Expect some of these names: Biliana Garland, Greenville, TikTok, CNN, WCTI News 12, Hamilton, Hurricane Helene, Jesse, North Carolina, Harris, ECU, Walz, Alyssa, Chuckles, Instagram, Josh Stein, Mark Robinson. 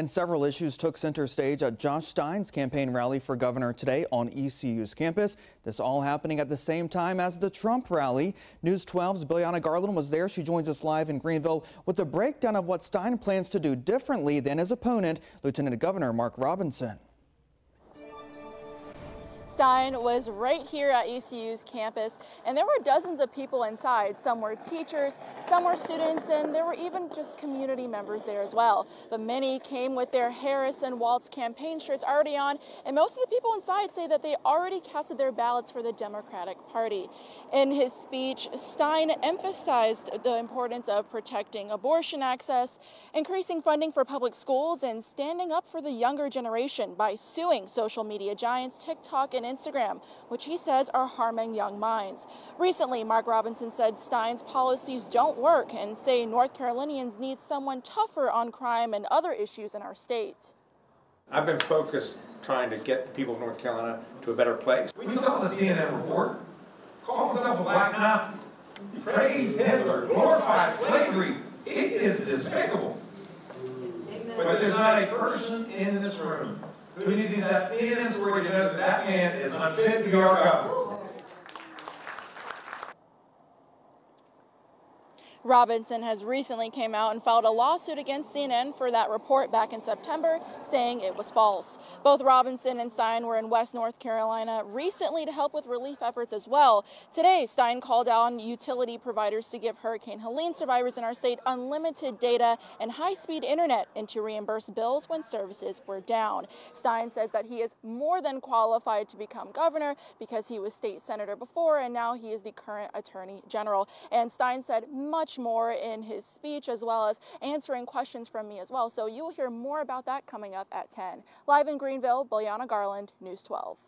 And several issues took center stage at Josh Stein's campaign rally for governor today on ECU's campus. This all happening at the same time as the Trump rally. News 12's Biliana Garland was there. She joins us live in Greenville with a breakdown of what Stein plans to do differently than his opponent, Lieutenant Governor Mark Robinson. Stein was right here at ECU's campus, and there were dozens of people inside. Some were teachers, some were students, and there were even just community members there as well. But many came with their Harris and Walz campaign shirts already on, and most of the people inside say that they already casted their ballots for the Democratic Party. In his speech, Stein emphasized the importance of protecting abortion access, increasing funding for public schools, and standing up for the younger generation by suing social media giants TikTok and Instagram, which he says are harming young minds. Recently, Mark Robinson said Stein's policies don't work and say North Carolinians need someone tougher on crime and other issues in our state. I've been focused trying to get the people of North Carolina to a better place. We saw the CNN report. Called himself a black Nazi. Praised Hitler. Glorified slavery. It is despicable. But there's not a person in this room who needed that CNN story to know that that man is unfit to be our governor. Robinson has recently came out and filed a lawsuit against CNN for that report back in September, saying it was false. Both Robinson and Stein were in West North Carolina recently to help with relief efforts as well. Today, Stein called on utility providers to give Hurricane Helene survivors in our state unlimited data and high-speed internet and to reimburse bills when services were down. Stein says that he is more than qualified to become governor because he was state senator before, and now he is the current attorney general. And Stein said much more in his speech, as well as answering questions from me as well. So you will hear more about that coming up at 10. Live in Greenville, Biliana Garland, News 12.